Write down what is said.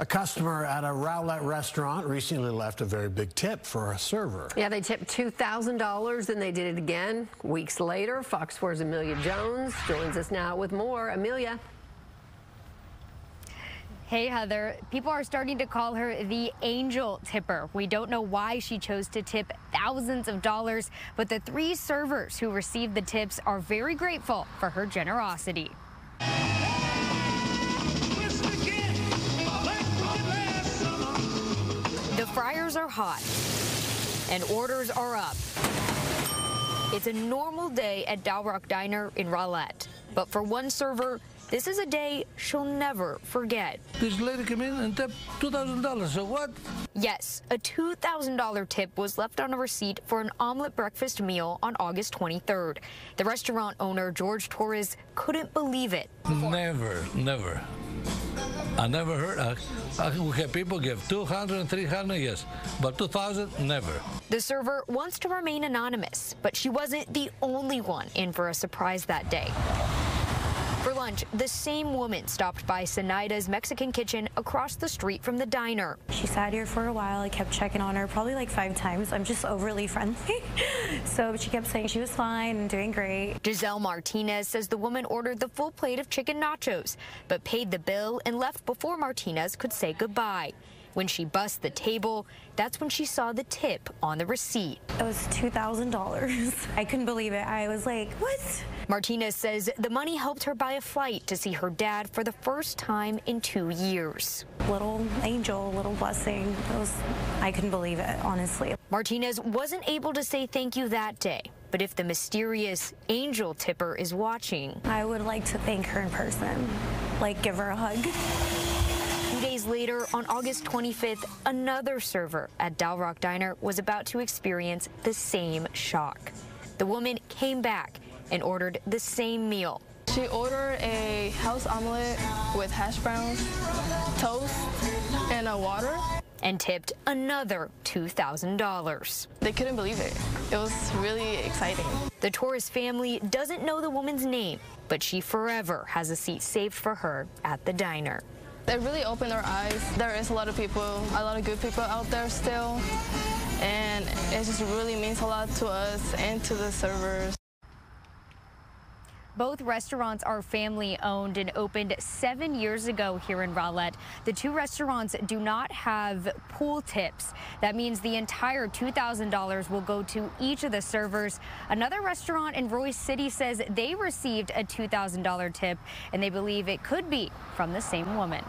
A customer at a Rowlett restaurant recently left a very big tip for a server. Yeah, they tipped $2,000 and they did it again weeks later. Fox 4's Amelia Jones joins us now with more. Amelia. Hey, Heather. People are starting to call her the angel tipper. We don't know why she chose to tip thousands of dollars, but the three servers who received the tips are very grateful for her generosity. The fryers are hot and orders are up. It's a normal day at Dalrock Diner in Rowlett, but for one server, this is a day she'll never forget. This lady came in and tipped $2,000, so what? Yes, a $2,000 tip was left on a receipt for an omelet breakfast meal on August 23rd. The restaurant owner, George Torres, couldn't believe it. Never. I never heard. We have people give $200, $300, yes, but $2,000, never. The server wants to remain anonymous, but she wasn't the only one in for a surprise that day. For lunch, the same woman stopped by Cenita's Mexican Kitchen across the street from the diner. She sat here for a while. I kept checking on her probably like 5 times. I'm just overly friendly. So she kept saying she was fine and doing great. Giselle Martinez says the woman ordered the full plate of chicken nachos, but paid the bill and left before Martinez could say goodbye. When she bussed the table, that's when she saw the tip on the receipt. It was $2,000. I couldn't believe it. I was like, what? Martinez says the money helped her buy a flight to see her dad for the first time in 2 years. Little angel, little blessing. I couldn't believe it, honestly. Martinez wasn't able to say thank you that day, but if the mysterious angel tipper is watching, I would like to thank her in person, like give her a hug. 2 days later, on August 25th, another server at Dalrock Diner was about to experience the same shock. The woman came back and ordered the same meal. She ordered a house omelet with hash browns, toast, and a water. And tipped another $2,000. They couldn't believe it. It was really exciting. The Torres family doesn't know the woman's name, but she forever has a seat saved for her at the diner. It really opened our eyes. There is a lot of people, a lot of good people out there still, and it just really means a lot to us and to the servers. Both restaurants are family-owned and opened 7 years ago here in Rowlett. The two restaurants do not have pool tips. That means the entire $2,000 will go to each of the servers. Another restaurant in Royce City says they received a $2,000 tip, and they believe it could be from the same woman.